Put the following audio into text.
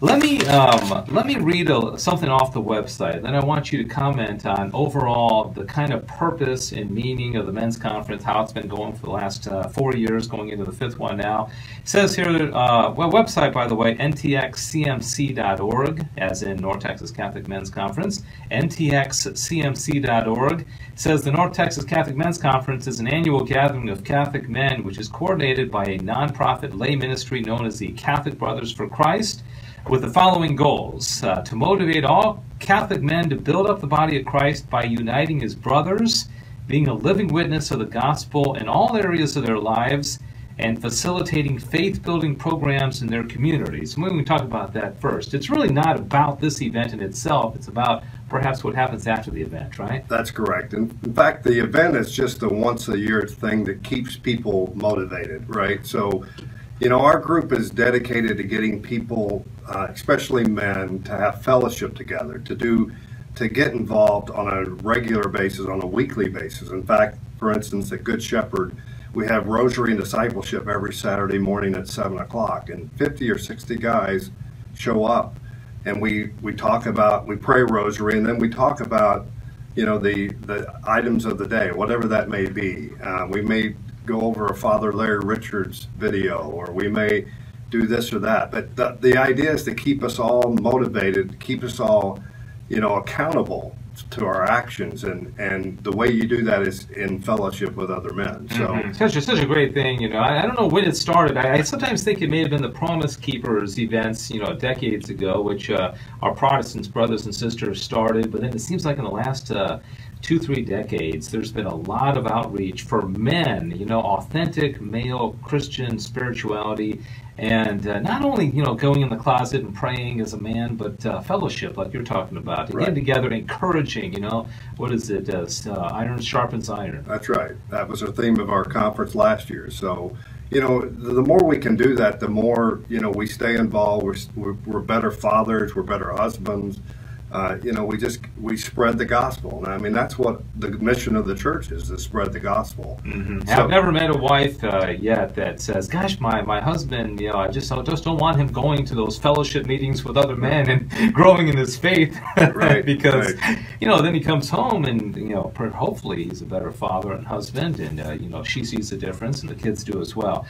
Let me read something off the website. Then I want you to comment on overall the kind of purpose and meaning of the men's conference, how it's been going for the last 4 years, going into the fifth one now. It says here, well, website, by the way, ntxcmc.org, as in North Texas Catholic Men's Conference, ntxcmc.org. It says the North Texas Catholic Men's Conference is an annual gathering of Catholic men, which is coordinated by a nonprofit lay ministry known as the Catholic Brothers for Christ, with the following goals: to motivate all Catholic men to build up the body of Christ by uniting as brothers, being a living witness of the gospel in all areas of their lives, and facilitating faith-building programs in their communities. And we can talk about that first. It's really not about this event in itself. It's about perhaps what happens after the event, right? That's correct. In fact, the event is just a once-a-year thing that keeps people motivated, right? So, you know, our group is dedicated to getting people, especially men, to have fellowship together, to get involved on a regular basis, on a weekly basis. In fact, for instance, at Good Shepherd, we have Rosary and Discipleship every Saturday morning at 7 o'clock, and 50 or 60 guys show up, and we pray Rosary, and then we talk about, you know, the items of the day, whatever that may be. We may go over a Father Larry Richards video, or we may do this or that, but the idea is to keep us all motivated, keep us all, you know, accountable to our actions, and the way you do that is in fellowship with other men. So it's such a great thing, you know. I don't know when it started. I sometimes think it may have been the Promise Keepers events, you know, decades ago, which our Protestant brothers and sisters started, but then it seems like in the last 2-3 decades, there's been a lot of outreach for men, you know, authentic male Christian spirituality, and not only, you know, going in the closet and praying as a man, but fellowship, like you're talking about, to get together, encouraging, you know, what is it, iron sharpens iron. That's right. That was the theme of our conference last year. So, you know, the more we can do that, the more, you know, we stay involved, we're better fathers, we're better husbands. You know, we spread the gospel, and I mean that's what the mission of the church is, to spread the gospel. Mm-hmm. So, I've never met a wife yet that says, "Gosh, my husband, you know, I just don't want him going to those fellowship meetings with other men and growing in his faith, right?" Because you know, then he comes home, and you know, hopefully he's a better father and husband, and you know, she sees the difference, and the kids do as well.